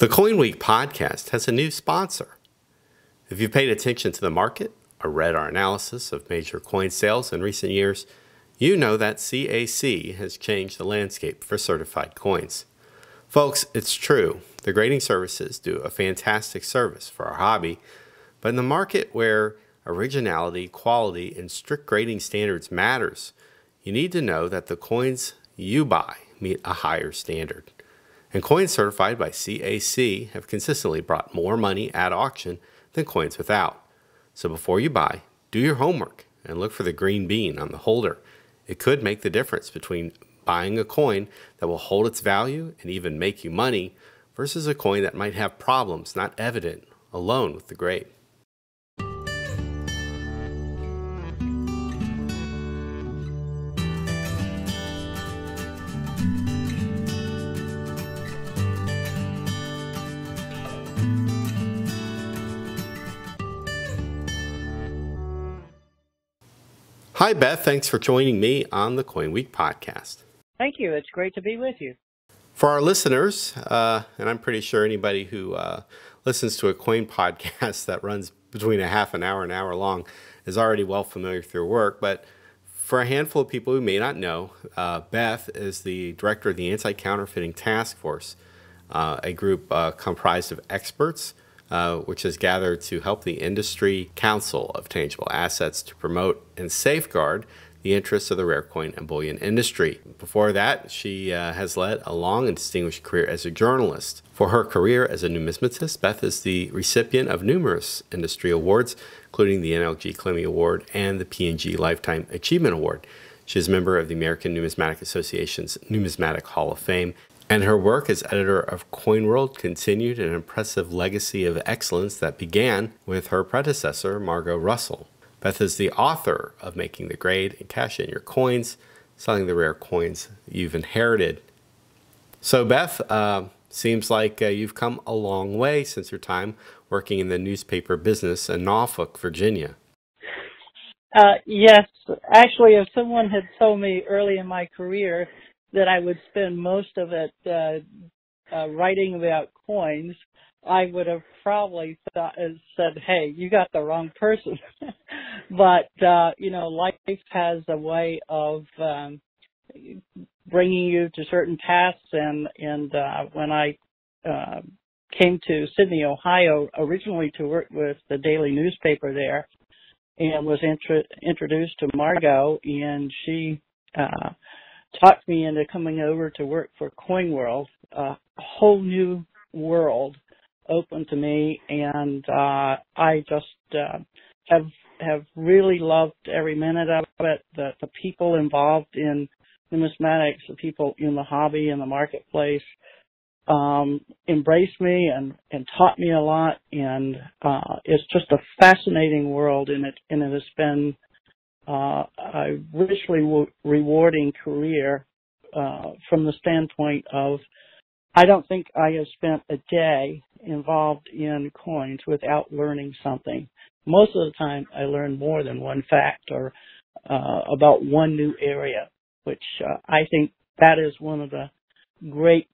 The CoinWeek podcast has a new sponsor. If you've paid attention to the market or read our analysis of major coin sales in recent years, you know that CAC has changed the landscape for certified coins. Folks, it's true. The grading services do a fantastic service for our hobby, but in the market where originality, quality, and strict grading standards matters, you need to know that the coins you buy meet a higher standard. And coins certified by CAC have consistently brought more money at auction than coins without. So before you buy, do your homework and look for the green bean on the holder. It could make the difference between buying a coin that will hold its value and even make you money versus a coin that might have problems not evident alone with the grade. Hi, Beth. Thanks for joining me on the CoinWeek podcast. Thank you. It's great to be with you. For our listeners, and I'm pretty sure anybody who listens to a coin podcast that runs between a half an hour long is already well familiar with your work. But for a handful of people who may not know, Beth is the director of the Anti-Counterfeiting Task Force, a group comprised of experts, which is gathered to help the Industry Council of Tangible Assets to promote and safeguard the interests of the rare coin and bullion industry. Before that, she has led a long and distinguished career as a journalist. For her career as a numismatist, Beth is the recipient of numerous industry awards, including the NLG Clemmy Award and the P&G Lifetime Achievement Award. She is a member of the American Numismatic Association's Numismatic Hall of Fame. And her work as editor of Coin World continued an impressive legacy of excellence that began with her predecessor, Margot Russell. Beth is the author of Making the Grade and Cash in Your Coins, Selling the Rare Coins You've Inherited. So Beth, seems like you've come a long way since your time working in the newspaper business in Norfolk, Virginia. Yes. Actually, if someone had told me early in my career that I would spend most of it writing about coins, I would have probably said, hey, you got the wrong person. But, you know, life has a way of bringing you to certain paths. And when I came to Sydney, Ohio, originally to work with the daily newspaper there, and was introduced to Margot, and she talked me into coming over to work for Coin World, a whole new world open to me, and I just have really loved every minute of it. The people involved in numismatics, the people in the hobby and the marketplace, embraced me and taught me a lot, and it's just a fascinating world, and it has been a richly rewarding career from the standpoint of I don't think I have spent a day involved in coins without learning something. Most of the time I learn more than one fact or about one new area, which I think that is one of the great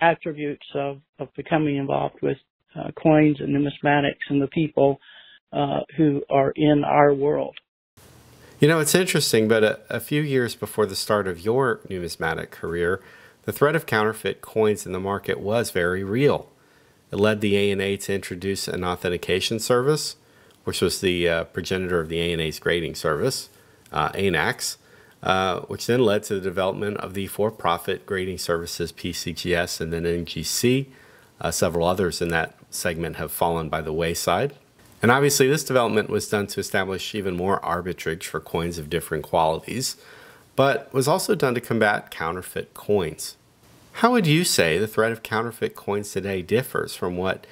attributes of becoming involved with coins and numismatics and the people who are in our world. You know, it's interesting, but a few years before the start of your numismatic career, the threat of counterfeit coins in the market was very real. It led the ANA to introduce an authentication service, which was the progenitor of the ANA's grading service, ANACS, which then led to the development of the for-profit grading services PCGS and then NGC. Several others in that segment have fallen by the wayside. And obviously, this development was done to establish even more arbitrage for coins of different qualities, but was also done to combat counterfeit coins. How would you say the threat of counterfeit coins today differs from what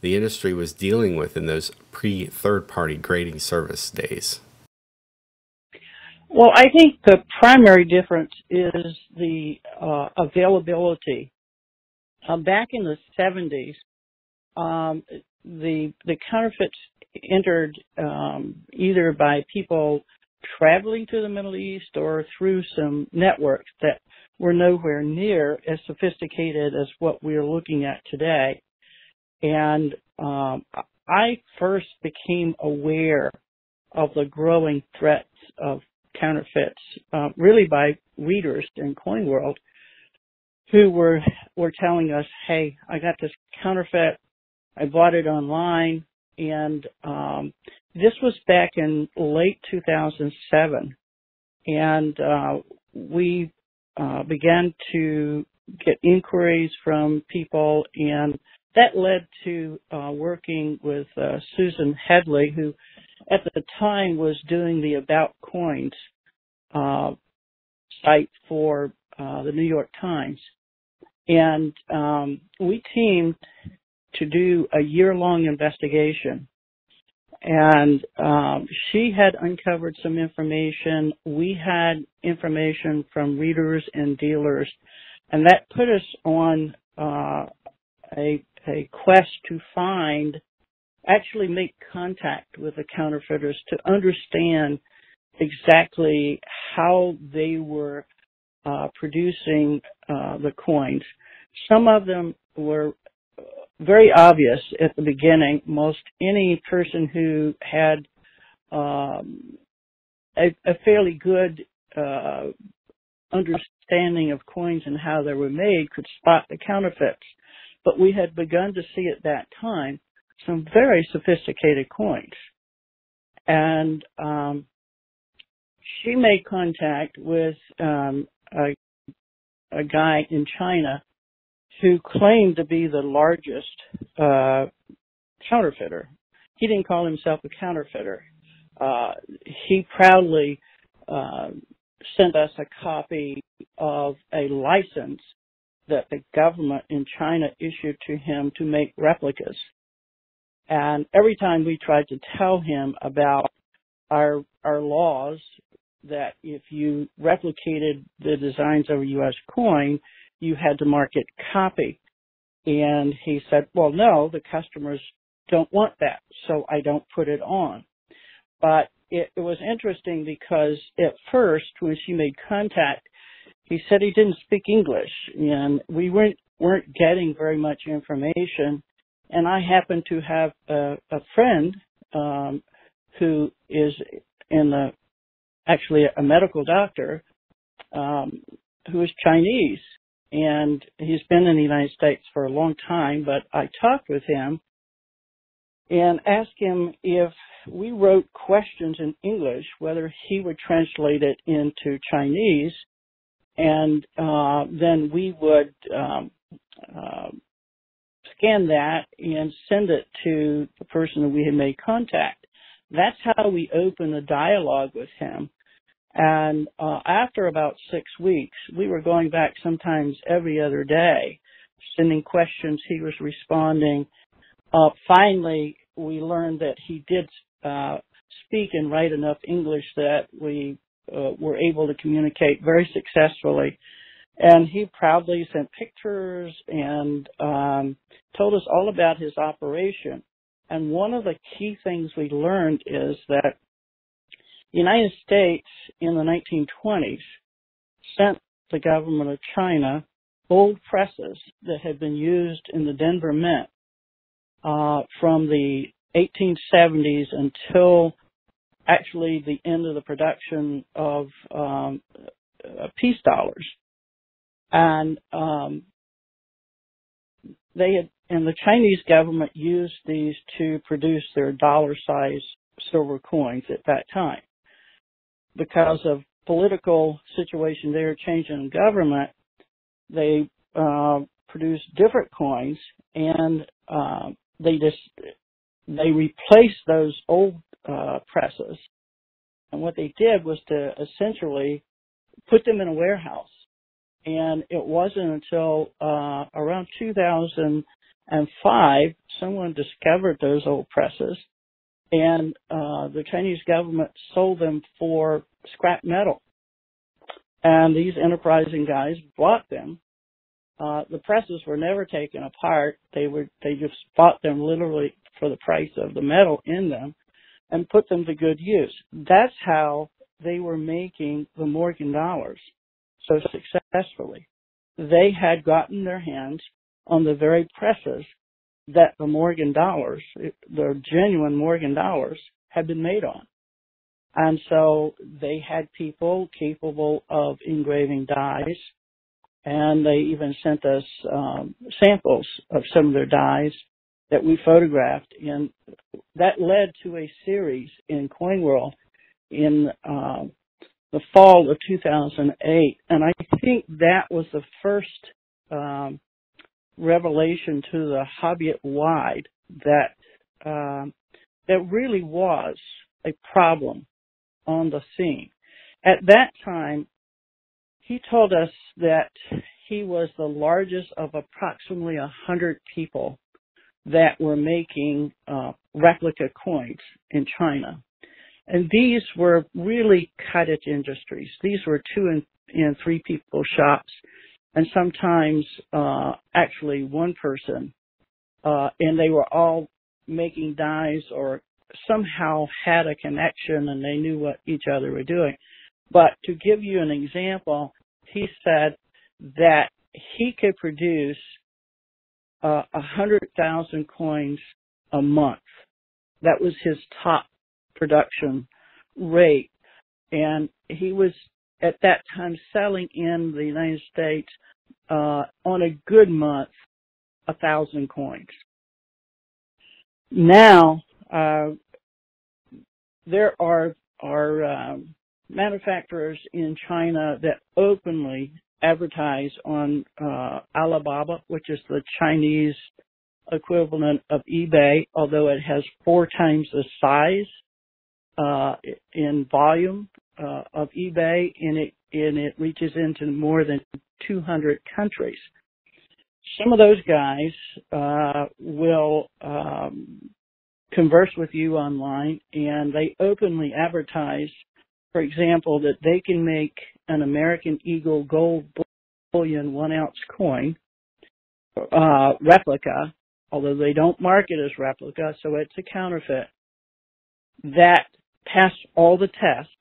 the industry was dealing with in those pre-third-party grading service days? Well, I think the primary difference is the availability. Back in the 70s, the counterfeits entered either by people traveling to the Middle East or through some networks that were nowhere near as sophisticated as what we're looking at today. And I first became aware of the growing threats of counterfeits really by readers in Coin World who were telling us, hey, I got this counterfeit, I bought it online, and this was back in late 2007, and we began to get inquiries from people, and that led to working with Susan Headley, who at the time was doing the About Coins site for the New York Times. And we teamed to do a year-long investigation. And she had uncovered some information. We had information from readers and dealers. And that put us on a quest to actually make contact with the counterfeiters to understand exactly how they were producing the coins. Some of them were very obvious at the beginning. Most any person who had a fairly good understanding of coins and how they were made could spot the counterfeits. But we had begun to see at that time some very sophisticated coins. And she made contact with a guy in China who claimed to be the largest counterfeiter. He didn't call himself a counterfeiter. He proudly sent us a copy of a license that the government in China issued to him to make replicas. And every time we tried to tell him about our laws that if you replicated the designs of a U.S. coin, you had to mark it copy. And he said, well, no, the customers don't want that, so I don't put it on. But it was interesting because at first, when she made contact, he said he didn't speak English, and we weren't getting very much information. And I happen to have a friend who is actually a medical doctor who is Chinese, and he's been in the United States for a long time, but I talked with him and asked him if we wrote questions in English, whether he would translate it into Chinese, and then we would scan that and send it to the person that we had made contact. That's how we opened the dialogue with him. And after about 6 weeks, we were going back sometimes every other day, sending questions. He was responding. Finally, we learned that he did speak and write enough English that we were able to communicate very successfully. And he proudly sent pictures and told us all about his operation. And one of the key things we learned is that the United States in the 1920s sent the government of China old presses that had been used in the Denver Mint from the 1870s until actually the end of the production of peace dollars. And the Chinese government used these to produce their dollar-sized silver coins at that time. Because of political situation there, change in government, they produced different coins, and they replaced those old presses. And what they did was to essentially put them in a warehouse. And it wasn't until around 2005 someone discovered those old presses, and the Chinese government sold them for scrap metal. And these enterprising guys bought them. The presses were never taken apart. They just bought them literally for the price of the metal in them and put them to good use. That's how they were making the Morgan dollars. so successfully. They had gotten their hands on the very presses that the Morgan dollars, the genuine Morgan dollars, had been made on. And so they had people capable of engraving dies, and they even sent us samples of some of their dies that we photographed. And that led to a series in Coin World in the fall of 2008. And I think that was the first revelation to the hobbyist-wide that there really was a problem on the scene. At that time, he told us that he was the largest of approximately 100 people that were making replica coins in China. And these were really cottage industries. These were two and three people shops, and sometimes actually one person. And they were all making dies or somehow had a connection, and they knew what each other were doing. But to give you an example, he said that he could produce 100,000 coins a month. That was his top production rate, and he was at that time selling in the United States on a good month 1,000 coins. Now there are manufacturers in China that openly advertise on Alibaba, which is the Chinese equivalent of eBay, although it has 4 times the size in volume of eBay, and it reaches into more than 200 countries. Some of those guys will converse with you online, and they openly advertise, for example, that they can make an American Eagle gold bullion 1-ounce coin replica, although they don't mark it as replica, so it's a counterfeit, that passed all the tests.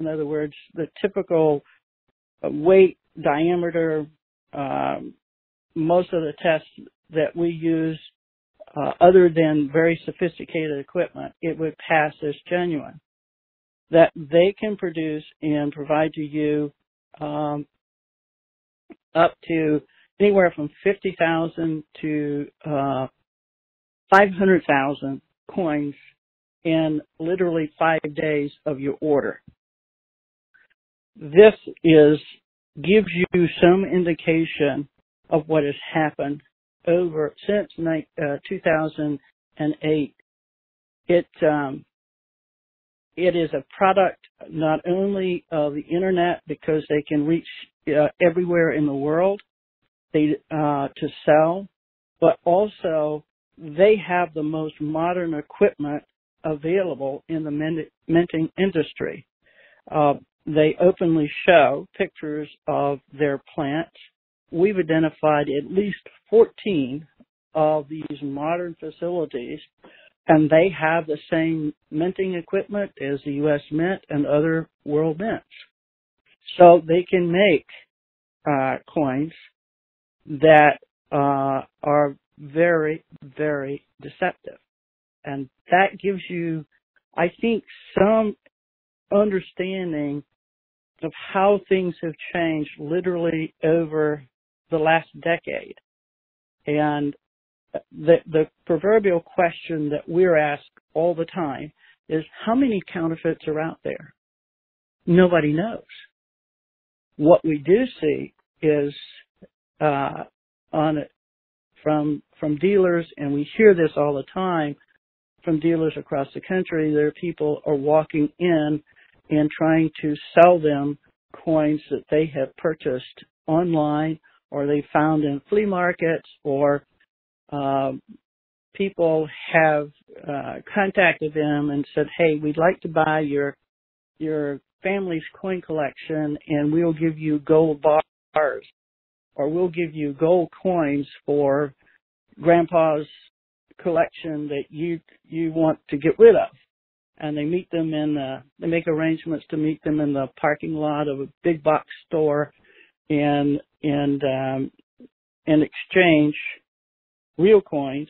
In other words, the typical weight, diameter, most of the tests that we use, other than very sophisticated equipment, it would pass as genuine. That they can produce and provide to you up to anywhere from 50,000 to 500,000 coins in literally 5 days of your order. This gives you some indication of what has happened over since 2008. It is a product not only of the internet, because they can reach everywhere in the world to sell, but also they have the most modern equipment available in the minting industry. They openly show pictures of their plants. We've identified at least 14 of these modern facilities, and they have the same minting equipment as the U.S. Mint and other world mints. So they can make coins that are very, very deceptive. And that gives you, I think, some understanding of how things have changed literally over the last decade. And the proverbial question that we're asked all the time is, how many counterfeits are out there? Nobody knows. What we do see is from dealers, and we hear this all the time from dealers across the country, their people are walking in and trying to sell them coins that they have purchased online, or they found in flea markets, or people have contacted them and said, hey, we'd like to buy your family's coin collection, and we'll give you gold bars, or we'll give you gold coins for grandpa's collection that you want to get rid of. And they meet them they make arrangements to meet them in the parking lot of a big box store and exchange real coins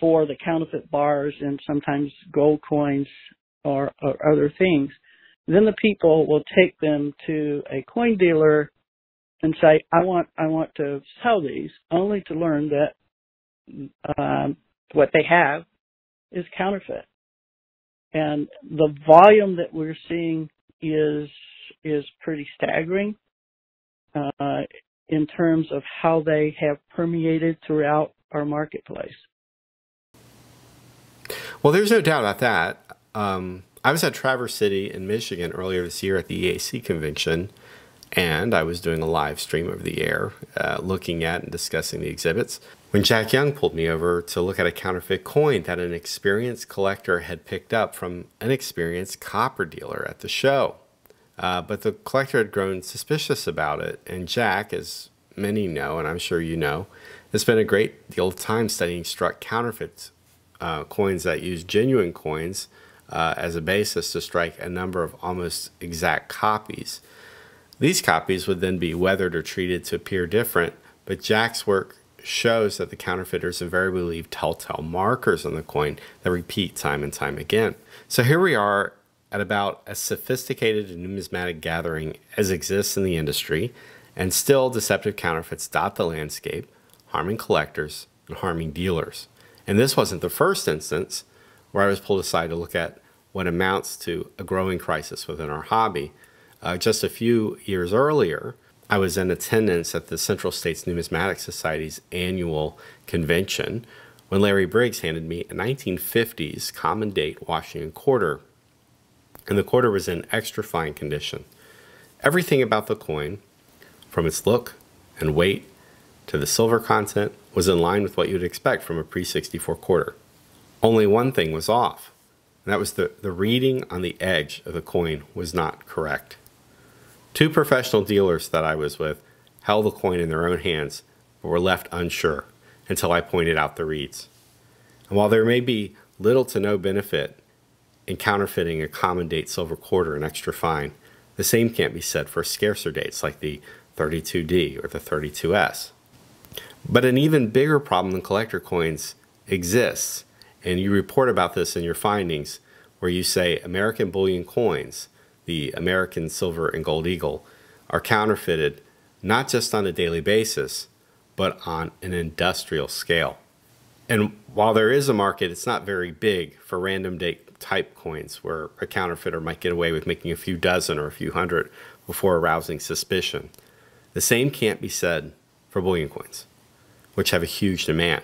for the counterfeit bars and sometimes gold coins or other things. Then the people will take them to a coin dealer and say, I want to sell these, only to learn that what they have is counterfeit. And the volume that we're seeing is pretty staggering in terms of how they have permeated throughout our marketplace. Well, there's no doubt about that. I was at Traverse City in Michigan earlier this year at the EAC convention, and I was doing a live stream over the air looking at and discussing the exhibits when Jack Young pulled me over to look at a counterfeit coin that an experienced collector had picked up from an experienced copper dealer at the show. But the collector had grown suspicious about it, and Jack, as many know, and I'm sure you know, has spent a great deal of time studying struck counterfeits, coins that use genuine coins as a basis to strike a number of almost exact copies. These copies would then be weathered or treated to appear different, but Jack's work shows that the counterfeiters invariably leave telltale markers on the coin that repeat time and time again. So here we are at about as sophisticated a numismatic gathering as exists in the industry, and still deceptive counterfeits dot the landscape, harming collectors and harming dealers. And this wasn't the first instance where I was pulled aside to look at what amounts to a growing crisis within our hobby. Just a few years earlier, I was in attendance at the Central States Numismatic Society's annual convention when Larry Briggs handed me a 1950s common date Washington quarter, and the quarter was in extra fine condition. Everything about the coin, from its look and weight to the silver content, was in line with what you'd expect from a pre-64 quarter. Only one thing was off, and that was the reading on the edge of the coin was not correct. Two professional dealers that I was with held the coin in their own hands, but were left unsure until I pointed out the reads. And while there may be little to no benefit in counterfeiting a common date silver quarter and extra fine, the same can't be said for scarcer dates like the 32D or the 32S. But an even bigger problem in collector coins exists, and you report about this in your findings, where you say American bullion coins, the American silver and gold eagle, are counterfeited not just on a daily basis, but on an industrial scale. And while there is a market, it's not very big for random date type coins where a counterfeiter might get away with making a few dozen or a few hundred before arousing suspicion. The same can't be said for bullion coins, which have a huge demand.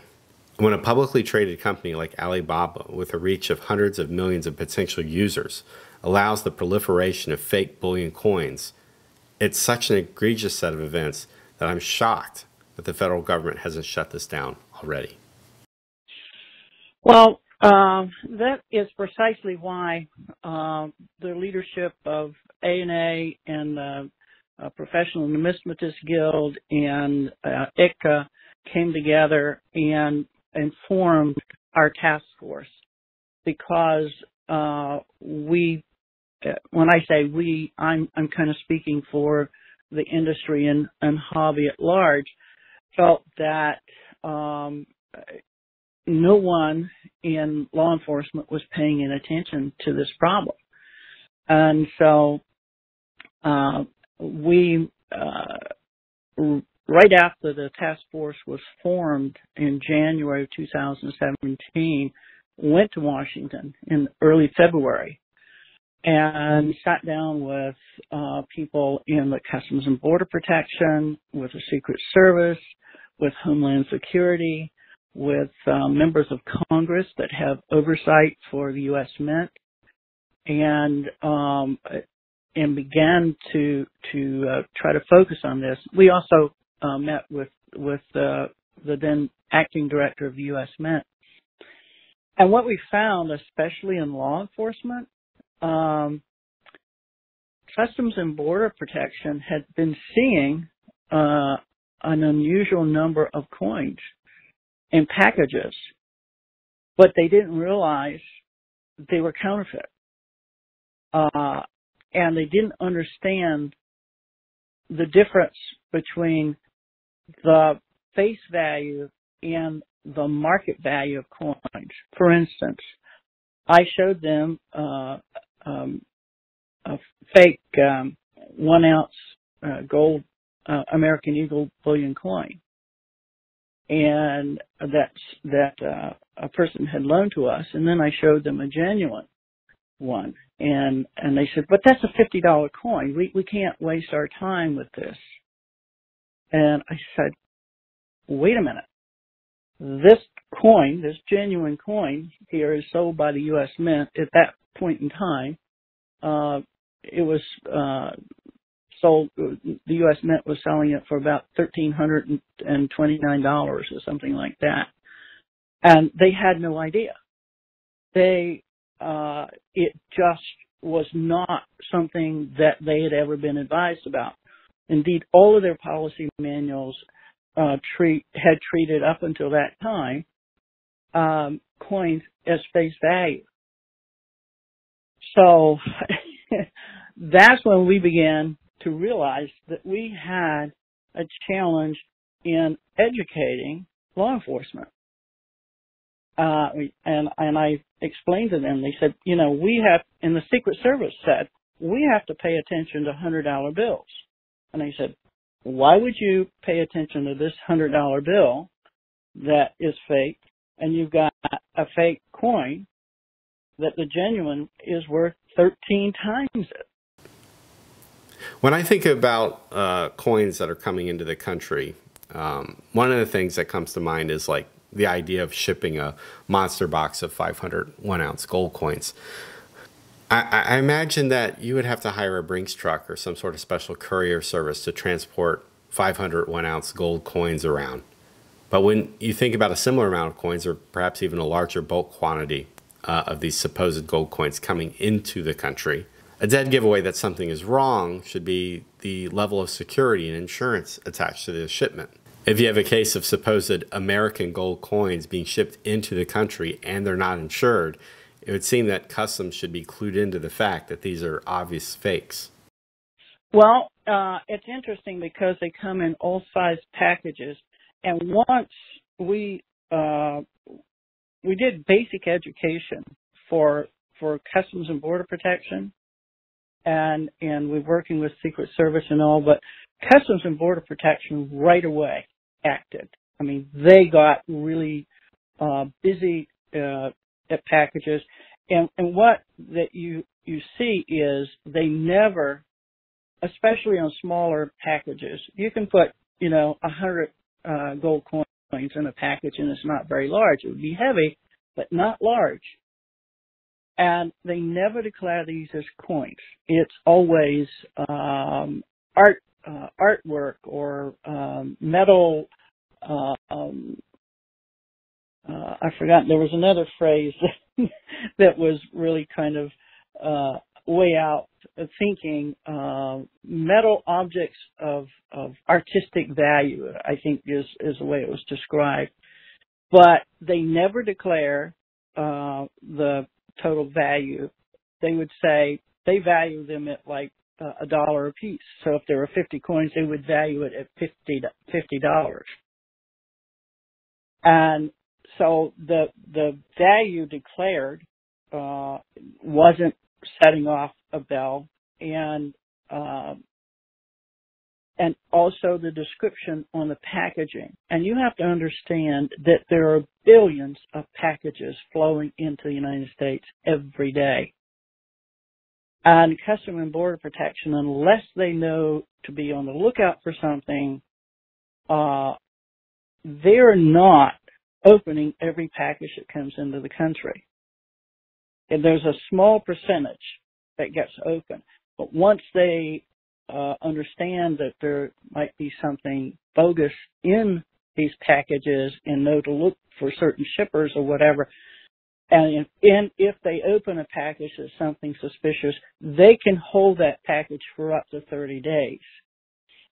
When a publicly traded company like Alibaba, with a reach of hundreds of millions of potential users, allows the proliferation of fake bullion coins, it's such an egregious set of events that I'm shocked that the federal government hasn't shut this down already. Well, that is precisely why the leadership of ANA and the Professional Numismatist Guild and ICTA came together and formed our task force, because when I say we, I'm kind of speaking for the industry and hobby at large, felt that no one in law enforcement was paying any attention to this problem. And so right after the task force was formed in January of 2017, went to Washington in early February and sat down with people in the Customs and Border Protection, with the Secret Service, with Homeland Security, with members of Congress that have oversight for the U.S. Mint, and began to try to focus on this. We also met with the then acting director of the U.S. Mint. And what we found, especially in law enforcement, Customs and Border Protection had been seeing an unusual number of coins and packages, but they didn't realize they were counterfeit. And they didn't understand the difference between the face value and the market value of coins. For instance, I showed them a fake 1 ounce gold American Eagle bullion coin, and that a person had loaned to us, and then I showed them a genuine one, and they said, "But that's a $50 coin. We can't waste our time with this." And I said, "Wait a minute. This coin, this genuine coin here, is sold by the U.S. Mint at that point in time. It was sold. The U.S. Mint was selling it for about $1,329 or something like that, and they had no idea. It just was not something that they had ever been advised about. Indeed, all of their policy manuals had treated up until that time coins as face value. So that's when we began to realize that we had a challenge in educating law enforcement. And I explained to them, they said, you know, we have, and the Secret Service said, we have to pay attention to $100 bills. And I said, why would you pay attention to this $100 bill that is fake, and you've got a fake coin that the genuine is worth 13 times it? When I think about coins that are coming into the country, one of the things that comes to mind is like the idea of shipping a monster box of 500 1-ounce gold coins. I imagine that you would have to hire a Brinks truck or some sort of special courier service to transport 500 1-ounce gold coins around. But when you think about a similar amount of coins, or perhaps even a larger bulk quantity of these supposed gold coins coming into the country, a dead giveaway that something is wrong should be the level of security and insurance attached to the shipment. If you have a case of supposed American gold coins being shipped into the country and they're not insured, it would seem that Customs should be clued into the fact that these are obvious fakes. Well, it's interesting because they come in all size packages. And once we did basic education for Customs and Border Protection, and we're working with Secret Service and all, but Customs and Border Protection right away acted. I mean, they got really busy at packages, and what that you see is they never, especially on smaller packages, you can put, you know, 100 gold coins in a package and it's not very large. It would be heavy, but not large. And they never declare these as coins. It's always artwork or metal. I forgot, there was another phrase that was really kind of way out thinking. Metal objects of artistic value, I think is the way it was described. But they never declare the total value. They would say they value them at like $1 a piece. So if there were 50 coins, they would value it at $50. And so the value declared wasn't setting off a bell, and also the description on the packaging. And you have to understand that there are billions of packages flowing into the United States every day. And Customs and Border Protection, unless they know to be on the lookout for something, they're not opening every package that comes into the country. And there's a small percentage that gets open. But once they understand that there might be something bogus in these packages and know to look for certain shippers or whatever, and if they open a package that's something suspicious, they can hold that package for up to 30 days.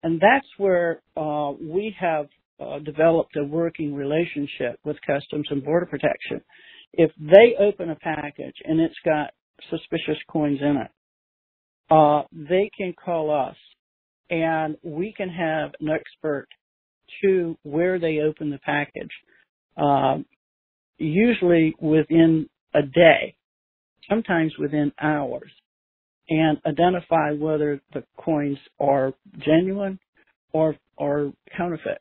And that's where we have developed a working relationship with Customs and Border Protection. If they open a package and it's got suspicious coins in it, they can call us and we can have an expert to where they open the package, usually within a day, sometimes within hours, and identify whether the coins are genuine or counterfeit.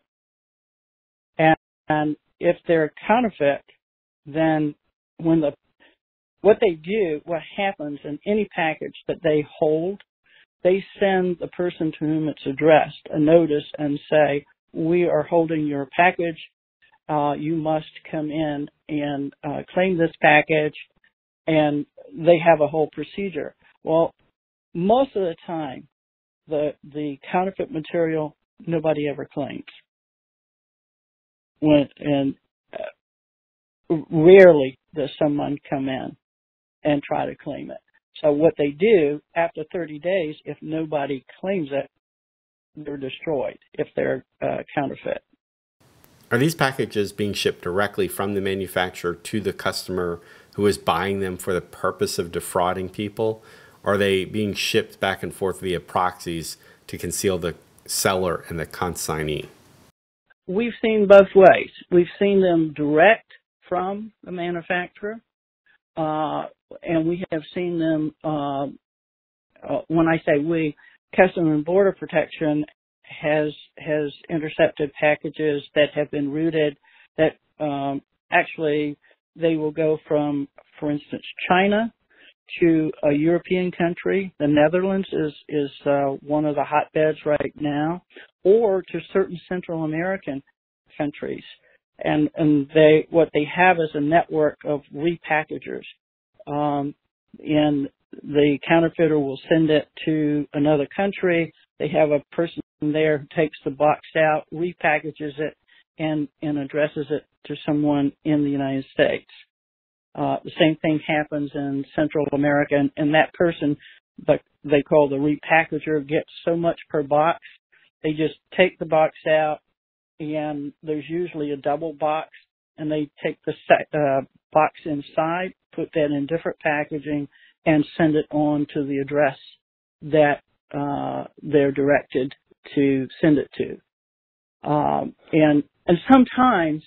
And if they're counterfeit, then when what happens in any package that they hold, they send the person to whom it's addressed a notice and say, we are holding your package. You must come in and claim this package. And they have a whole procedure. Well, most of the time, the counterfeit material, nobody ever claims. Rarely does someone come in and try to claim it. So what they do, after 30 days, if nobody claims it, they're destroyed if they're counterfeit. Are these packages being shipped directly from the manufacturer to the customer who is buying them for the purpose of defrauding people? Or are they being shipped back and forth via proxies to conceal the seller and the consignee? We've seen both ways. We've seen them direct from the manufacturer, and we have seen them, when I say we, Customs and Border Protection has intercepted packages that have been routed that actually they will go from, for instance, China to a European country. The Netherlands is one of the hotbeds right now, or to certain Central American countries. And what they have is a network of repackagers. And the counterfeiter will send it to another country. They have a person there who takes the box out, repackages it, and addresses it to someone in the United States. The same thing happens in Central America, and that person, they call the repackager, gets so much per box. They just take the box out, and there's usually a double box, and they take the box inside, put that in different packaging, and send it on to the address that they're directed to send it to. And sometimes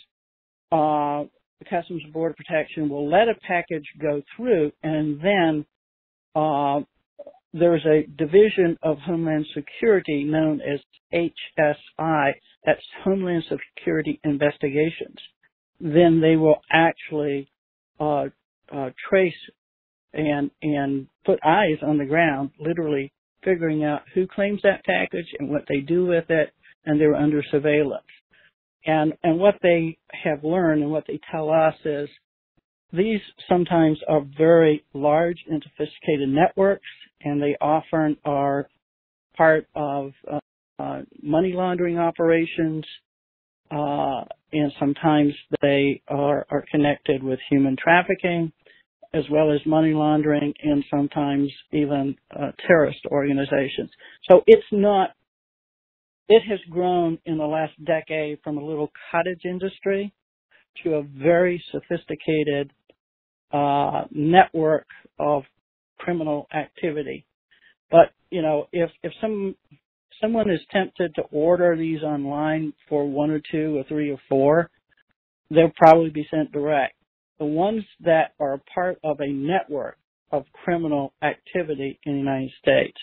Customs and Border Protection will let a package go through, and then there's a division of Homeland Security known as HSI, that's Homeland Security Investigations. Then they will actually trace and put eyes on the ground, literally figuring out who claims that package and what they do with it, and they're under surveillance. And what they have learned and what they tell us is these sometimes are very large and sophisticated networks, and they often are part of money laundering operations, and sometimes they are connected with human trafficking as well as money laundering, and sometimes even terrorist organizations. So it has grown in the last decade from a little cottage industry to a very sophisticated network of criminal activity. But, you know, if someone is tempted to order these online for one or two or three or four, they'll probably be sent direct. The ones that are part of a network of criminal activity in the United States,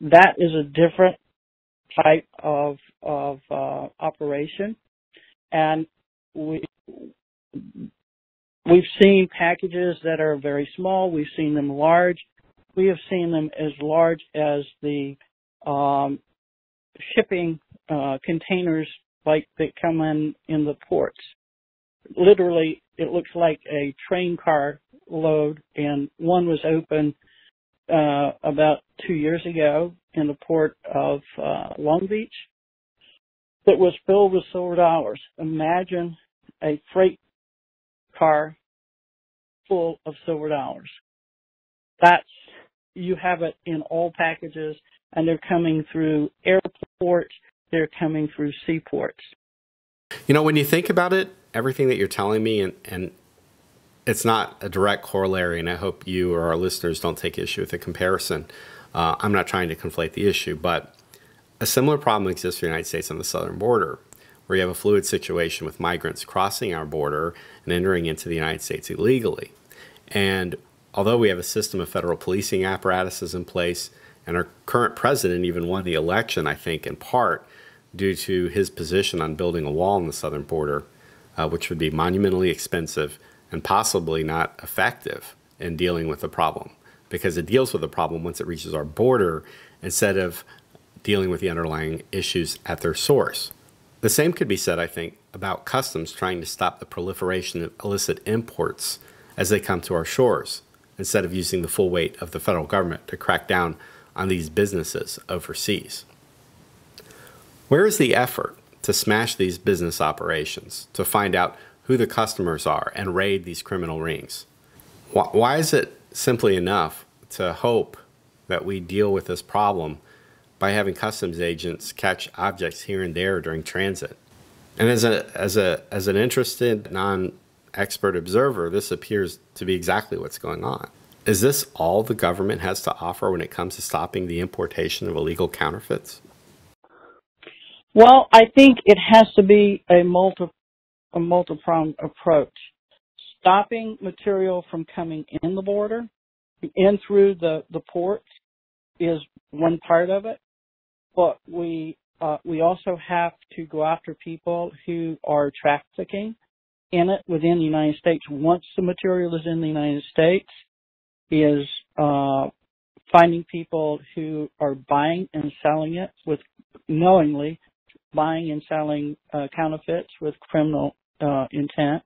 that is a different type of operation, and we've seen packages that are very small. We've seen them large. We have seen them as large as the shipping containers like that come in the ports. Literally, it looks like a train car load, and one was open about 2 years ago in the port of Long Beach that was filled with silver dollars. Imagine a freight car full of silver dollars. You have it in all packages, and they're coming through airports, they're coming through seaports. You know, when you think about it, everything that you're telling me, and it's not a direct corollary, and I hope you or our listeners don't take issue with the comparison. I'm not trying to conflate the issue, but A similar problem exists for the United States on the southern border, where you have a fluid situation with migrants crossing our border and entering into the United States illegally. And although we have a system of federal policing apparatuses in place, and our current president even won the election, I think, in part due to his position on building a wall on the southern border, which would be monumentally expensive and possibly not effective in dealing with the problem, because it deals with the problem once it reaches our border instead of dealing with the underlying issues at their source. The same could be said, I think, about customs trying to stop the proliferation of illicit imports as they come to our shores, instead of using the full weight of the federal government to crack down on these businesses overseas. Where is the effort to smash these business operations, to find out who the customers are and raid these criminal rings? Why is it simply enough to hope that we deal with this problem by having customs agents catch objects here and there during transit? And as an interested non-expert observer, this appears to be exactly what's going on. Is this all the government has to offer when it comes to stopping the importation of illegal counterfeits? Well, I think it has to be a multi-pronged approach. Stopping material from coming in the border, in through the port, is one part of it. But we also have to go after people who are trafficking in it within the United States. Once the material is in the United States, is finding people who are buying and selling it with knowingly buying and selling counterfeits with criminal intent.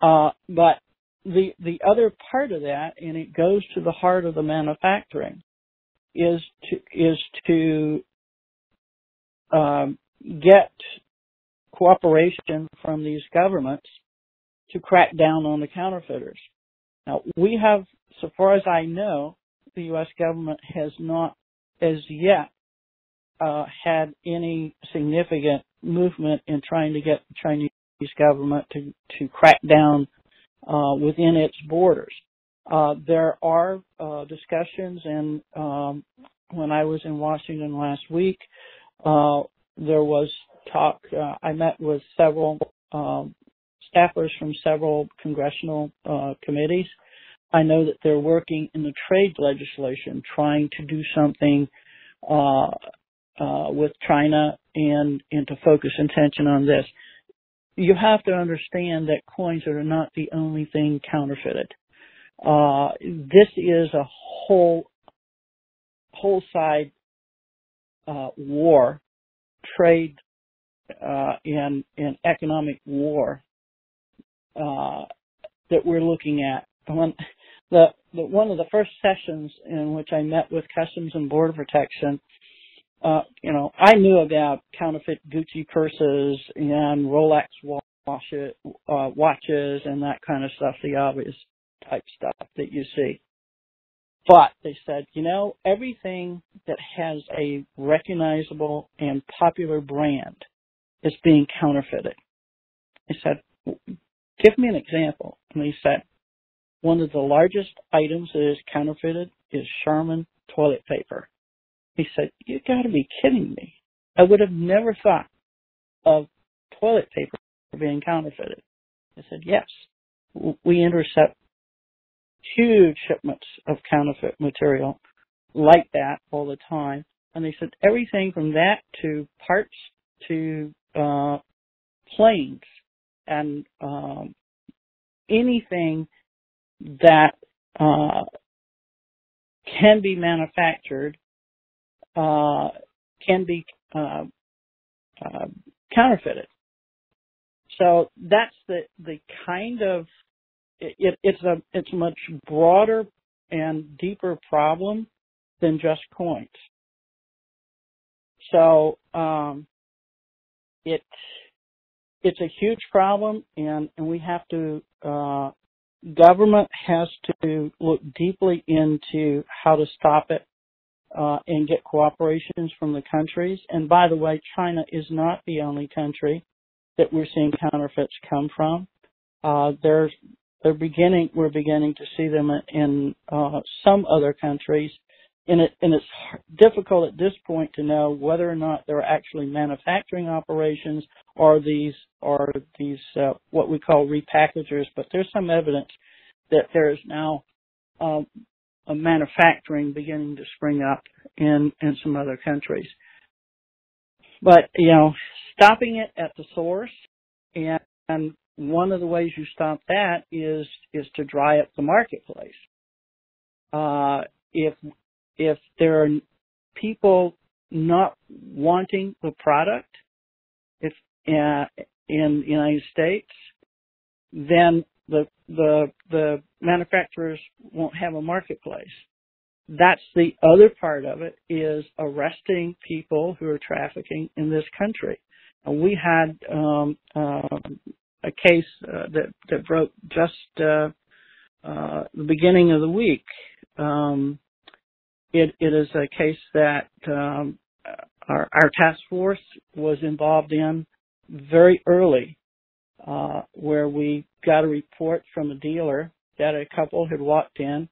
But the other part of that, and it goes to the heart of the manufacturing, is to get cooperation from these governments to crack down on the counterfeiters. Now, we have, so far as I know, the U.S. government has not as yet had any significant movement in trying to get the Chinese government to crack down within its borders. There are discussions, and when I was in Washington last week, there was talk. I met with several staffers from several congressional committees. I know that they're working in the trade legislation, trying to do something with China and to focus attention on this. You have to understand that coins are not the only thing counterfeited. This is a whole side war, trade and economic war that we're looking at. One of the first sessions in which I met with Customs and Border Protection, I knew about counterfeit Gucci purses and Rolex watches and that kind of stuff, the obvious type stuff that you see. But they said, everything that has a recognizable and popular brand is being counterfeited. I said, give me an example. And they said, one of the largest items that is counterfeited is Charmin toilet paper. He said, you got to be kidding me. I would have never thought of toilet paper being counterfeited. I said, yes, we intercept huge shipments of counterfeit material like that all the time. And they said everything from that to parts to planes and anything that can be manufactured can be counterfeited. So that's the kind of it's a much broader and deeper problem than just coins. So it's a huge problem, and we have to government has to look deeply into how to stop it. And get cooperations from the countries. And by the way, China is not the only country that we're seeing counterfeits come from. We're beginning to see them in some other countries And it's difficult at this point to know whether or not there are actually manufacturing operations or these what we call repackagers. But there's some evidence that there is now a manufacturing beginning to spring up in some other countries. But, you know, stopping it at the source, and one of the ways you stop that is to dry up the marketplace. If there are people not wanting the product in the United States, then the manufacturers won't have a marketplace. That's the other part of it, is arresting people who are trafficking in this country. And we had a case that broke just the beginning of the week. It is a case that our task force was involved in very early, where we got a report from a dealer that a couple had walked in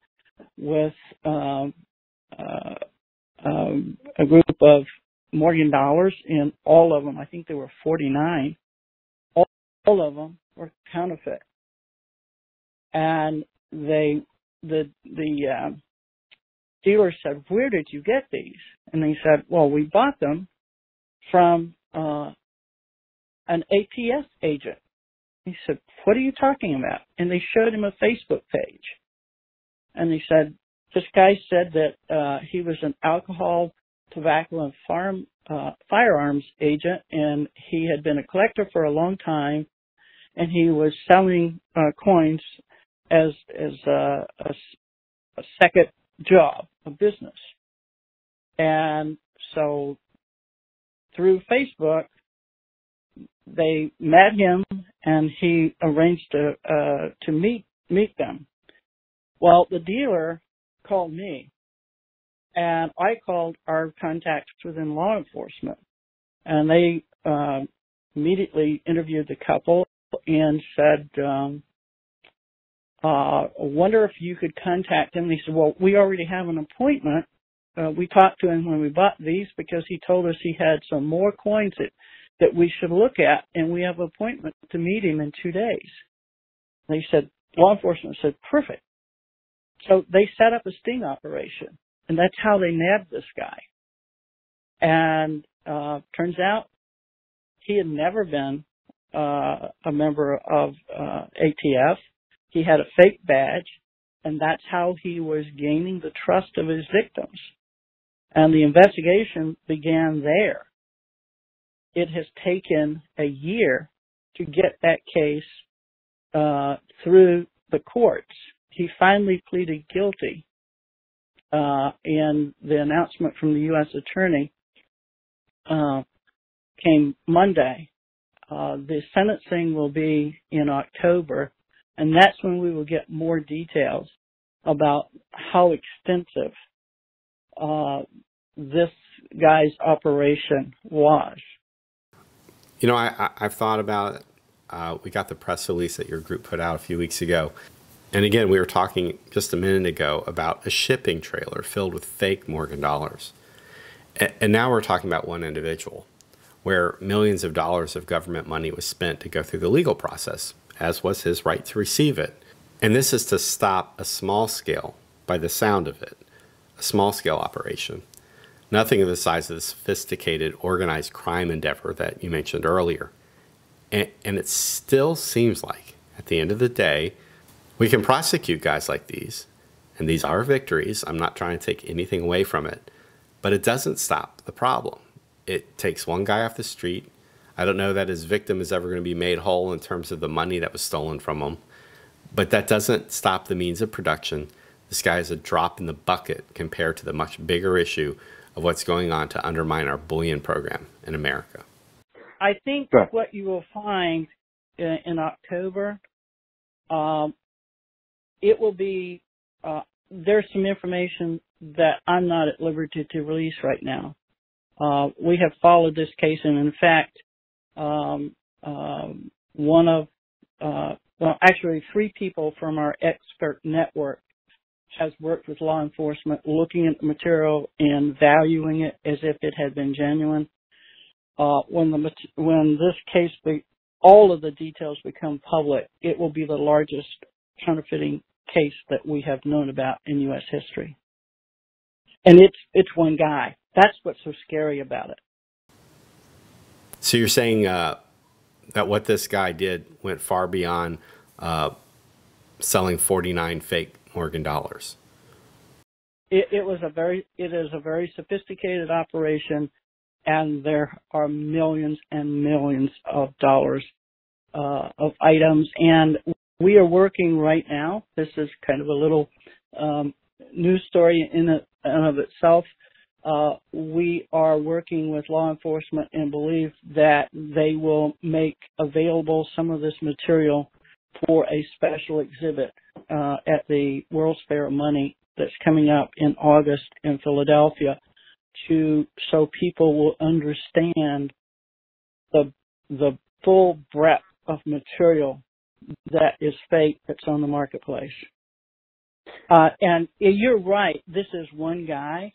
with a group of Morgan dollars, and all of them, I think there were 49, all of them were counterfeit. And the dealer said, "Where did you get these?" And they said, "Well, we bought them from an ATF agent." He said, "What are you talking about?" And they showed him a Facebook page. And he said, "This guy said that he was an alcohol, tobacco, and firearms agent, and he had been a collector for a long time, and he was selling coins as a second job, a business." And so through Facebook, they met him, and he arranged to meet them. Well, the dealer called me, and I called our contacts within law enforcement, and they immediately interviewed the couple and said, I wonder if you could contact him. And he said, "Well, we already have an appointment. We talked to him when we bought these because he told us he had some more coins that we should look at, and we have an appointment to meet him in 2 days. They said, law enforcement said, "Perfect." So they set up a sting operation, and that's how they nabbed this guy. And turns out he had never been a member of ATF. He had a fake badge, and that's how he was gaining the trust of his victims. And the investigation began there. It has taken a year to get that case through the courts. He finally pleaded guilty, and the announcement from the U.S. attorney came Monday. The sentencing will be in October, and that's when we will get more details about how extensive this guy's operation was. You know, I've thought about it. We got the press release that your group put out a few weeks ago. And again, we were talking just a minute ago about a shipping trailer filled with fake Morgan dollars. And now we're talking about one individual where millions of dollars of government money was spent to go through the legal process, as was his right to receive it. And this is to stop a small scale, by the sound of it, a small scale operation. Nothing of the size of the sophisticated organized crime endeavor that you mentioned earlier. And it still seems like, at the end of the day, we can prosecute guys like these, and these are victories. I'm not trying to take anything away from it, but it doesn't stop the problem. It takes one guy off the street. I don't know that his victim is ever going to be made whole in terms of the money that was stolen from him, but that doesn't stop the means of production. This guy is a drop in the bucket compared to the much bigger issue of what's going on to undermine our bullion program in America. I think what you will find in October, it will be, there's some information that I'm not at liberty to release right now. We have followed this case, and in fact, three people from our expert network has worked with law enforcement looking at the material and valuing it as if it had been genuine. When this case, all of the details become public, it will be the largest counterfeiting case that we have known about in U.S. history. And it's one guy. That's what's so scary about it. So you're saying that what this guy did went far beyond selling 49 fake Morgan dollars. It is a very sophisticated operation, and there are millions and millions of dollars of items. And we are working right now. This is kind of a little news story in and of itself. We are working with law enforcement and believe that they will make available some of this material for a special exhibit at the World's Fair of Money that's coming up in August in Philadelphia, so people will understand the full breadth of material that is fake that's on the marketplace. And you're right, this is one guy.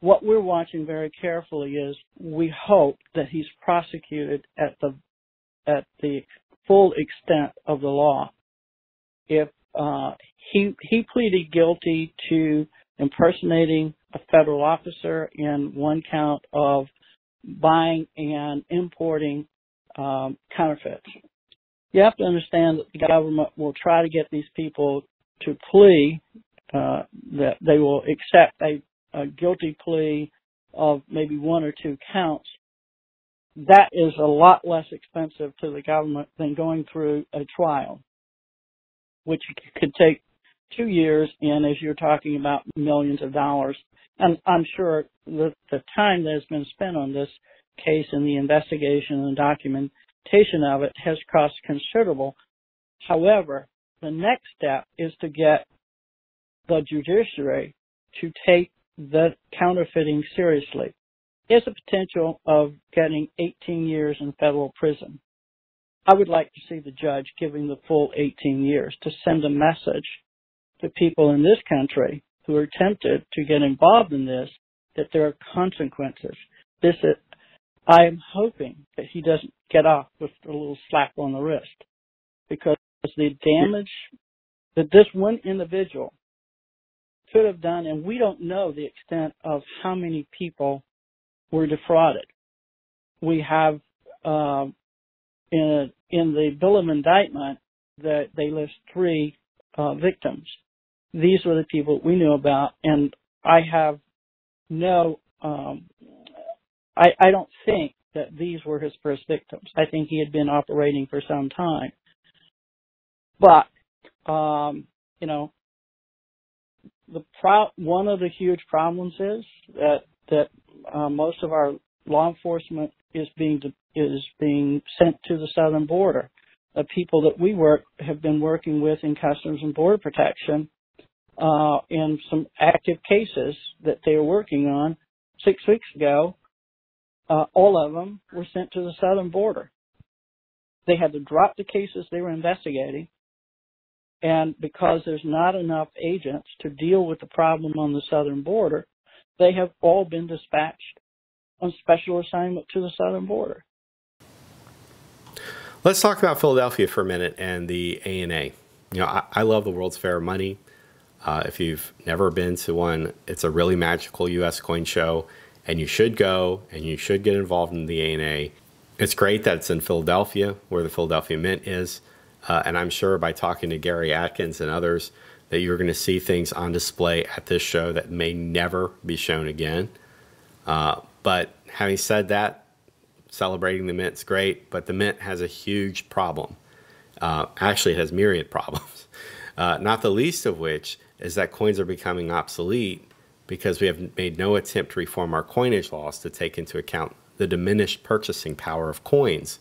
What we're watching very carefully is we hope that he's prosecuted at the full extent of the law. If he pleaded guilty to impersonating a federal officer in one count of buying and importing counterfeits. You have to understand that the government will try to get these people to plea, that they will accept a guilty plea of maybe one or two counts. That is a lot less expensive to the government than going through a trial, which could take 2 years, and as you're talking about, millions of dollars. And I'm sure the time that has been spent on this case and the investigation and documentation of it has cost considerable. However, the next step is to get the judiciary to take the counterfeiting seriously. There's a potential of getting 18 years in federal prison. I would like to see the judge giving the full 18 years to send a message to people in this country who are tempted to get involved in this, that there are consequences. I am hoping that he doesn't get off with a little slap on the wrist, because the damage that this one individual could have done, and we don't know the extent of how many people were defrauded. We have in the bill of indictment that they list three victims. These were the people we knew about, and I have no I don't think that these were his first victims. I think he had been operating for some time. But one of the huge problems is that most of our law enforcement is being sent to the southern border. The people that we have been working with in Customs and Border Protection in some active cases that they are working on 6 weeks ago, all of them were sent to the southern border. They had to drop the cases they were investigating, and because there's not enough agents to deal with the problem on the southern border, they have all been dispatched on special assignment to the southern border. Let's talk about Philadelphia for a minute and the ANA. I love the World's Fair of Money. If you've never been to one, it's a really magical U.S. coin show, and you should go and you should get involved in the ANA. It's great that it's in Philadelphia, where the Philadelphia Mint is. And I'm sure by talking to Gary Atkins and others that you're going to see things on display at this show that may never be shown again. But having said that, celebrating the Mint's great, but the Mint has a huge problem. Actually, it has myriad problems, not the least of which is that coins are becoming obsolete because we have made no attempt to reform our coinage laws to take into account the diminished purchasing power of coins,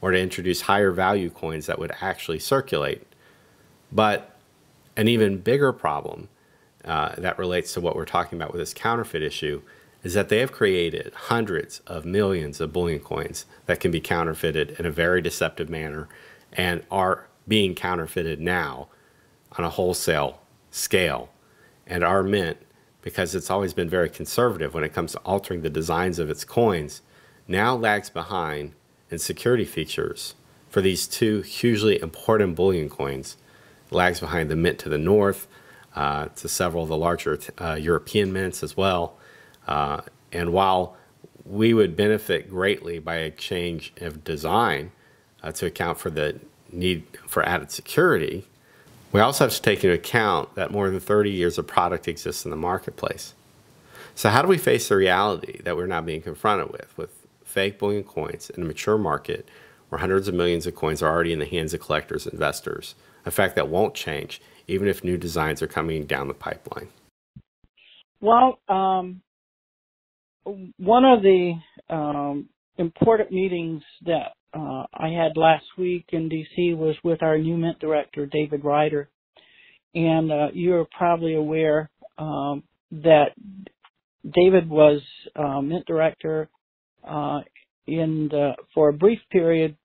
or to introduce higher value coins that would actually circulate. But an even bigger problem that relates to what we're talking about with this counterfeit issue is that they have created hundreds of millions of bullion coins that can be counterfeited in a very deceptive manner and are being counterfeited now on a wholesale scale. at our mint, because it's always been very conservative when it comes to altering the designs of its coins, now lags behind in security features for these two hugely important bullion coins. It lags behind the mint to the north, to several of the larger European mints as well. And while we would benefit greatly by a change of design to account for the need for added security, we also have to take into account that more than 30 years of product exists in the marketplace. So how do we face the reality that we're now being confronted with fake bullion coins in a mature market where hundreds of millions of coins are already in the hands of collectors and investors, a fact that won't change even if new designs are coming down the pipeline? Well, one of the important meetings that I had last week in D.C. was with our new Mint Director, David Ryder. And you're probably aware that David was Mint Director for a brief period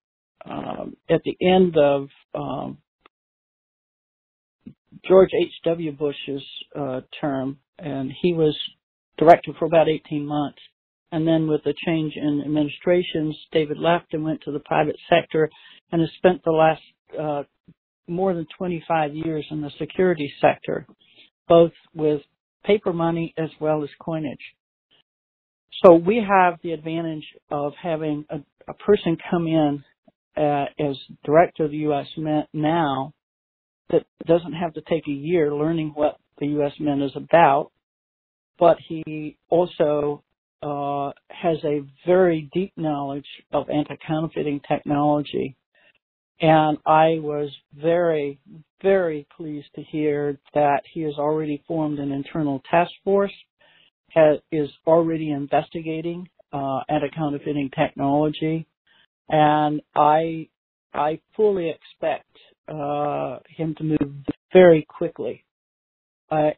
at the end of George H.W. Bush's term. And he was Director for about 18 months. And then with the change in administrations, David left and went to the private sector and has spent the last more than 25 years in the security sector, both with paper money as well as coinage. So we have the advantage of having a person come in as director of the U.S. Mint now that doesn't have to take a year learning what the U.S. Mint is about, but he also has a very deep knowledge of anti-counterfeiting technology. And I was very, very pleased to hear that he has already formed an internal task force, is already investigating anti-counterfeiting technology. And I fully expect him to move very quickly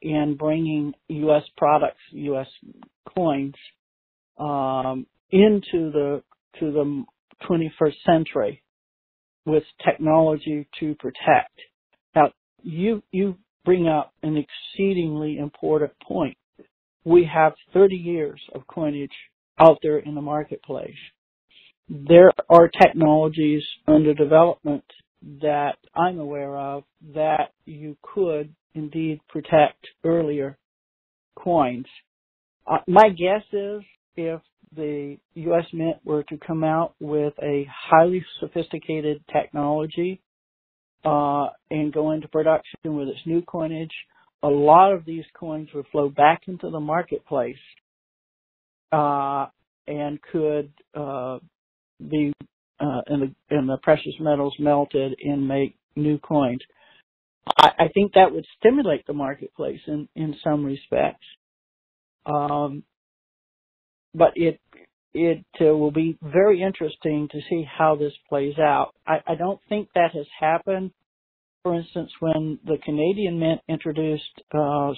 in bringing U.S. products, U.S. coins, into the 21st century with technology to protect. Now, you bring up an exceedingly important point. We have 30 years of coinage out there in the marketplace. There are technologies under development that I'm aware of that you could indeed protect earlier coins. My guess is if the U.S. Mint were to come out with a highly sophisticated technology and go into production with its new coinage, a lot of these coins would flow back into the marketplace and could be in the precious metals melted and make new coins. I think that would stimulate the marketplace in some respects. But it will be very interesting to see how this plays out. I don't think that has happened. For instance, when the Canadian Mint introduced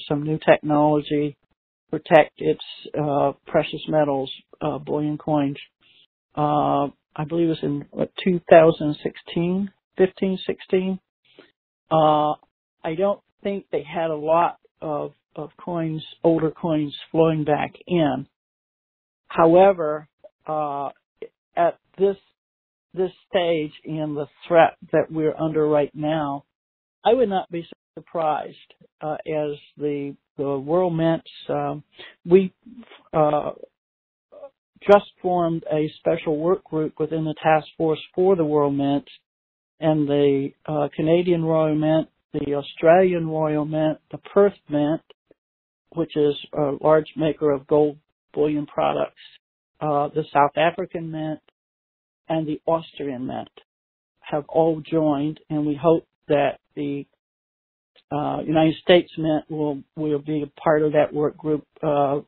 some new technology to protect its precious metals, bullion coins, I believe it was in 2016. I don't think they had a lot of coins, older coins flowing back in. However, at this stage and the threat that we're under right now, I would not be surprised as the World Mint. We just formed a special work group within the task force for the World Mint, and the Canadian Royal Mint, the Australian Royal Mint, the Perth Mint, which is a large maker of gold bullion products, the South African Mint, and the Austrian Mint have all joined, and we hope that the United States Mint will be a part of that work group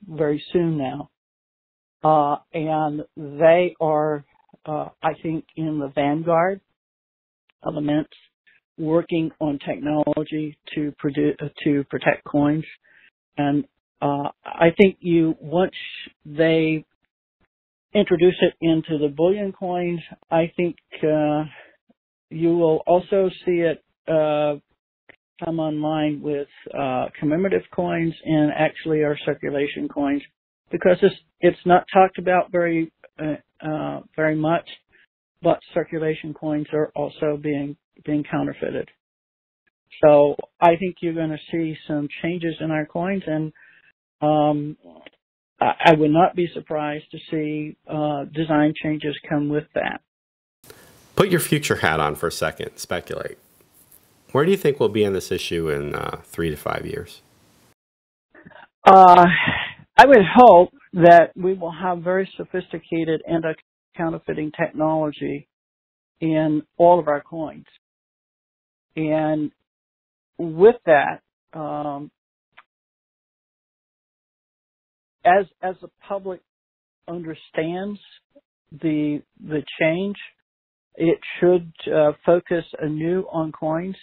very soon now. And they are, I think, in the vanguard of the mints working on technology to protect coins. And I think once they introduce it into the bullion coins, I think you will also see it come online with commemorative coins and actually our circulation coins, because it's not talked about very much, but circulation coins are also being counterfeited. So I think you're going to see some changes in our coins, and I would not be surprised to see design changes come with that. Put your future hat on for a second, speculate. Where do you think we'll be on this issue in 3 to 5 years? I would hope that we will have very sophisticated anti-counterfeiting technology in all of our coins. And with that, as the public understands the change, it should focus anew on coins.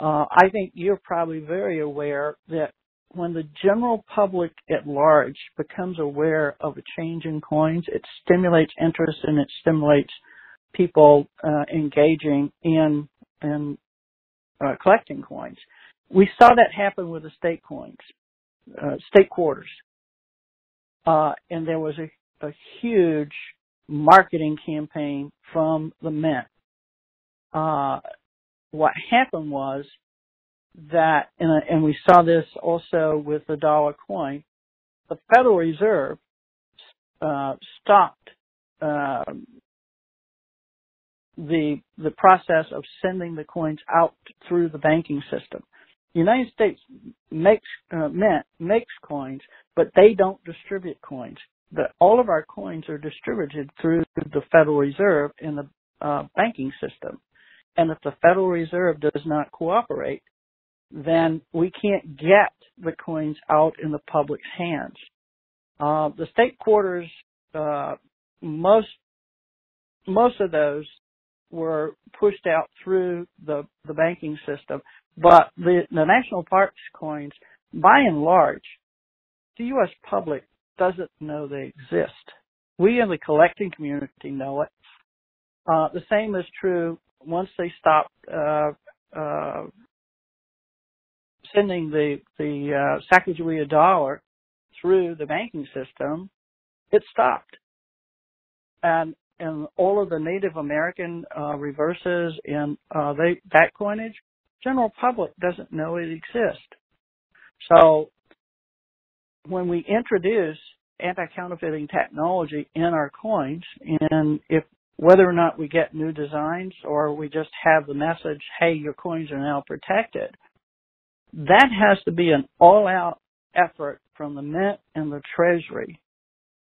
I think you're probably very aware that when the general public at large becomes aware of a change in coins, it stimulates interest and it stimulates people engaging in collecting coins. We saw that happen with the state coins, state quarters. And there was a huge marketing campaign from the Mint. What happened was that, and we saw this also with the dollar coin, the Federal Reserve stopped the process of sending the coins out through the banking system. The United States Mint makes coins, but they don't distribute coins. All of our coins are distributed through the Federal Reserve in the banking system. And if the Federal Reserve does not cooperate, then we can't get the coins out in the public's hands. The state quarters, most of those were pushed out through the banking system, but the national parks coins, by and large, the U.S. public doesn't know they exist. We in the collecting community know it. The same is true once they stopped sending the Sacagawea dollar through the banking system, it stopped. And all of the Native American reverses and that coinage, general public doesn't know it exists. So when we introduce anti-counterfeiting technology in our coins, and if whether or not we get new designs or we just have the message, hey, your coins are now protected, that has to be an all-out effort from the Mint and the Treasury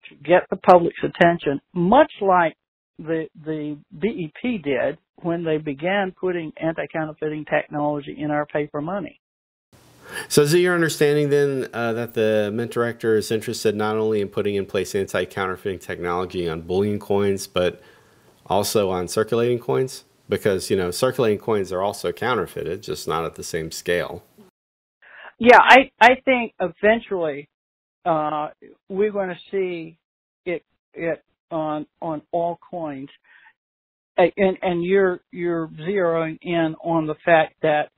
to get the public's attention, much like the BEP did when they began putting anti-counterfeiting technology in our paper money. So is it your understanding then that the Mint Director is interested not only in putting in place anti-counterfeiting technology on bullion coins, but also on circulating coins? Because, you know, circulating coins are also counterfeited, just not at the same scale. Yeah, I think eventually we're going to see it on all coins. And you're zeroing in on the fact that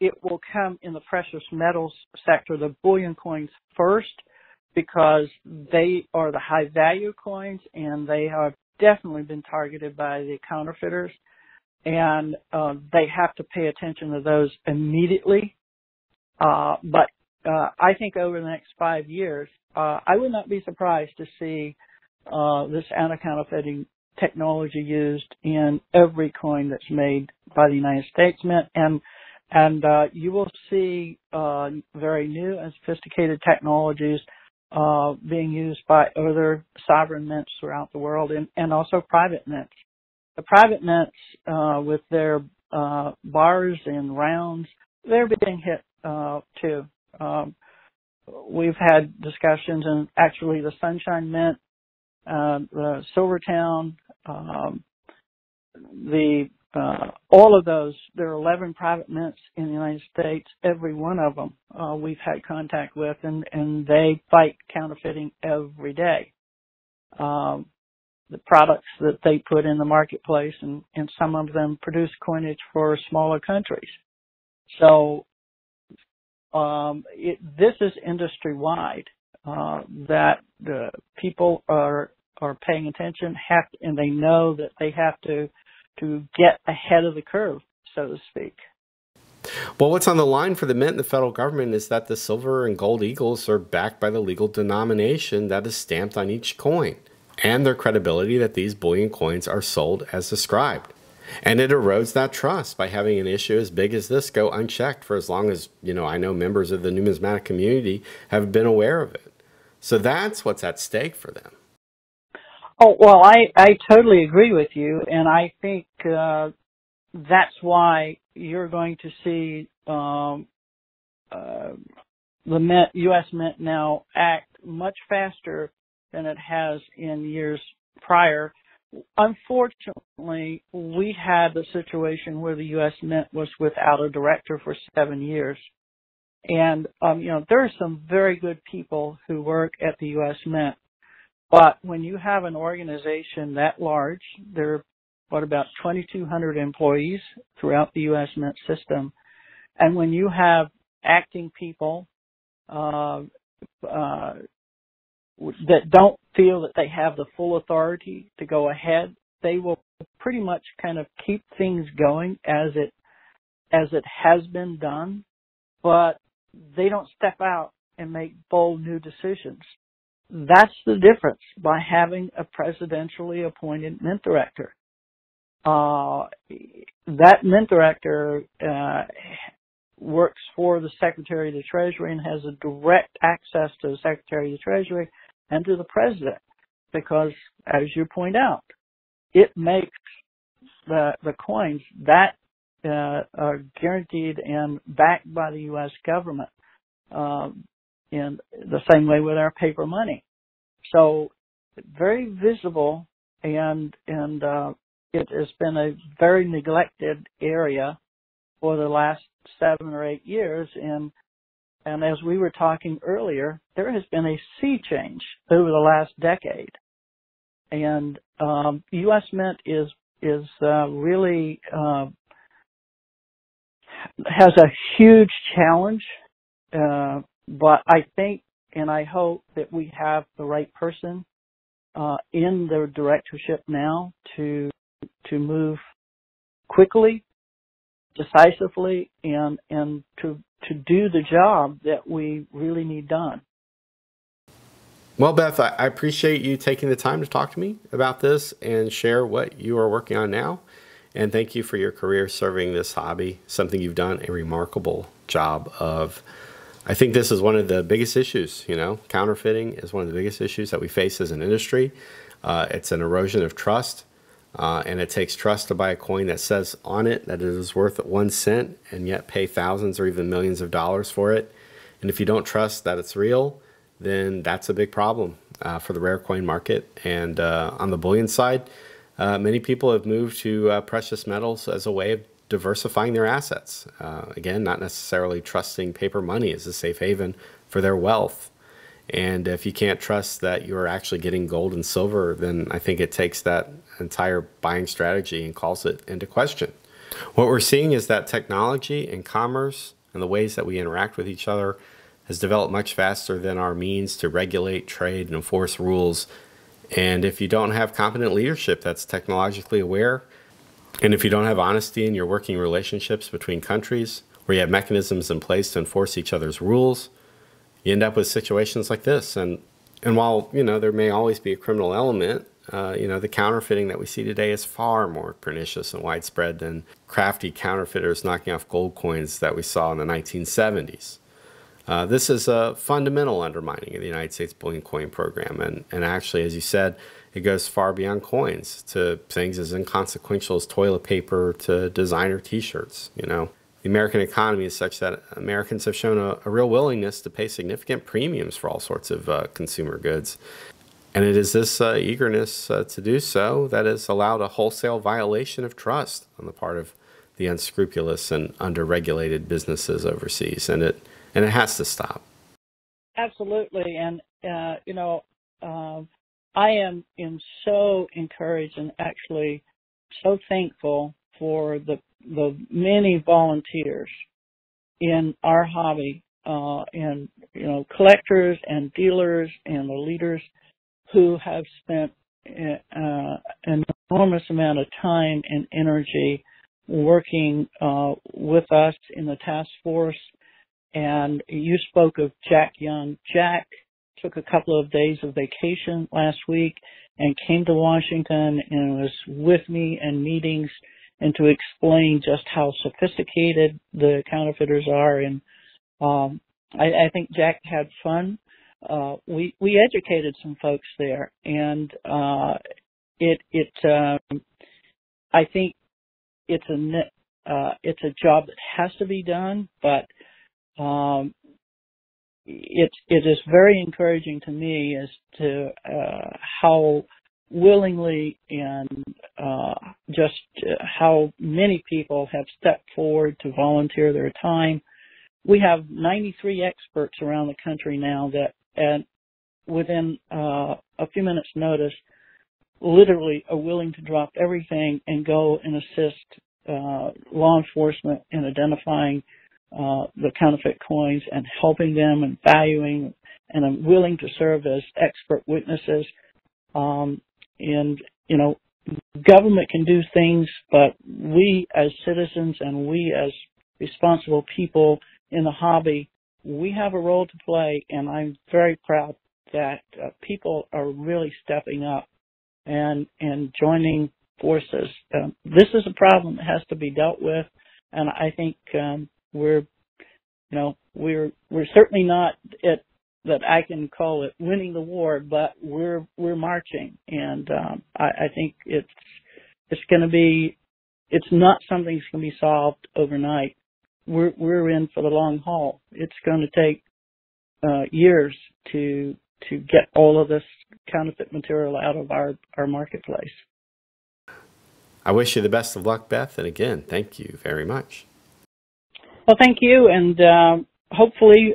it will come in the precious metals sector, the bullion coins first, because they are the high value coins and they have definitely been targeted by the counterfeiters, and they have to pay attention to those immediately. But I think over the next 5 years, I would not be surprised to see this anti-counterfeiting technology used in every coin that's made by the United States Mint, and you will see very new and sophisticated technologies being used by other sovereign mints throughout the world, and also private mints. The private mints with their bars and rounds, they're being hit too. We've had discussions, and actually the Sunshine Mint, the Silvertown, all of those, there are 11 private mints in the United States. Every one of them we've had contact with, and they fight counterfeiting every day. The products that they put in the marketplace, and some of them produce coinage for smaller countries. So This is industry-wide that people are paying attention, and they know that they have to get ahead of the curve, so to speak. Well, what's on the line for the Mint and the federal government is that the silver and gold eagles are backed by the legal denomination that is stamped on each coin, and their credibility that these bullion coins are sold as described. And it erodes that trust by having an issue as big as this go unchecked for as long as, you know, I know members of the numismatic community have been aware of it. So that's what's at stake for them. Oh, well, I totally agree with you, and I think that's why you're going to see the Mint, U.S. Mint now act much faster than it has in years prior. Unfortunately, we had the situation where the U.S. Mint was without a director for 7 years. And, you know, there are some very good people who work at the U.S. Mint. But when you have an organization that large, there are, about 2,200 employees throughout the U.S. Mint system. And when you have acting people that don't feel that they have the full authority to go ahead, they will pretty much kind of keep things going as it has been done, but they don't step out and make bold new decisions. That's the difference by having a presidentially appointed Mint director. That Mint director works for the Secretary of the Treasury and has a direct access to the Secretary of the Treasury and to the President, because, as you point out, it makes the coins that are guaranteed and backed by the U.S. government in the same way with our paper money. So very visible, and it has been a very neglected area for the last 7 or 8 years, and as we were talking earlier, there has been a sea change over the last decade, and U.S. Mint is really has a huge challenge, but I think and I hope that we have the right person in the directorship now to move quickly, decisively, and to do the job that we really need done. Well, Beth, I appreciate you taking the time to talk to me about this and share what you are working on now. And thank you for your career serving this hobby, something you've done a remarkable job of. I think this is one of the biggest issues, you know, counterfeiting is one of the biggest issues that we face as an industry. It's an erosion of trust. And it takes trust to buy a coin that says on it that it is worth 1 cent and yet pay thousands or even millions of dollars for it. And if you don't trust that it's real, then that's a big problem for the rare coin market. And on the bullion side, many people have moved to precious metals as a way of diversifying their assets. Again, not necessarily trusting paper money as a safe haven for their wealth. And if you can't trust that you're actually getting gold and silver, then I think it takes that entire buying strategy and calls it into question. What we're seeing is that technology and commerce and the ways that we interact with each other has developed much faster than our means to regulate, trade, and enforce rules. And if you don't have competent leadership that's technologically aware, and if you don't have honesty in your working relationships between countries, where you have mechanisms in place to enforce each other's rules, you end up with situations like this. And while, you know, there may always be a criminal element, you know, the counterfeiting that we see today is far more pernicious and widespread than crafty counterfeiters knocking off gold coins that we saw in the 1970s. This is a fundamental undermining of the United States bullion coin program. And actually, as you said, it goes far beyond coins to things as inconsequential as toilet paper to designer T-shirts, you know. The American economy is such that Americans have shown a real willingness to pay significant premiums for all sorts of consumer goods. And it is this eagerness to do so that has allowed a wholesale violation of trust on the part of the unscrupulous and underregulated businesses overseas. And it has to stop. Absolutely. And, you know, I am so encouraged and actually so thankful for the many volunteers in our hobby and, you know, collectors and dealers and the leaders who have spent an enormous amount of time and energy working with us in the task force. And you spoke of Jack Young. Jack took a couple of days of vacation last week and came to Washington and was with me in meetings and to explain just how sophisticated the counterfeiters are. And I think Jack had fun. We educated some folks there, and I think it's a job that has to be done, but it is very encouraging to me as to how willingly and just how many people have stepped forward to volunteer their time. We have 93 experts around the country now that, and within a few minutes' notice, literally are willing to drop everything and go and assist law enforcement in identifying the counterfeit coins and helping them and valuing, and are willing to serve as expert witnesses. And, you know, government can do things, but we as citizens and we as responsible people in the hobby, we have a role to play, and I'm very proud that people are really stepping up and joining forces. This is a problem that has to be dealt with, and I think we're certainly not at that I can call it winning the war, but we're marching, and I think it's going to be, it's not something that's going to be solved overnight. We're in for the long haul. It's going to take years to get all of this counterfeit material out of our marketplace. I wish you the best of luck, Beth, and again, thank you very much. Well, thank you, and hopefully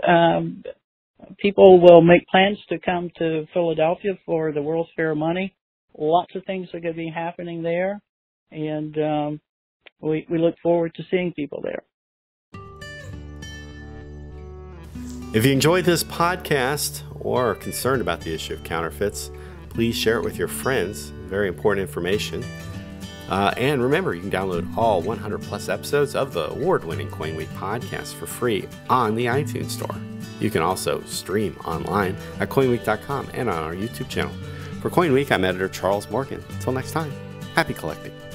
people will make plans to come to Philadelphia for the World's Fair of Money. Lots of things are going to be happening there, and we look forward to seeing people there. If you enjoyed this podcast or are concerned about the issue of counterfeits, please share it with your friends. Very important information. And remember, you can download all 100-plus episodes of the award-winning CoinWeek podcast for free on the iTunes Store. You can also stream online at coinweek.com and on our YouTube channel. For CoinWeek, I'm editor Charles Morgan. Until next time, happy collecting.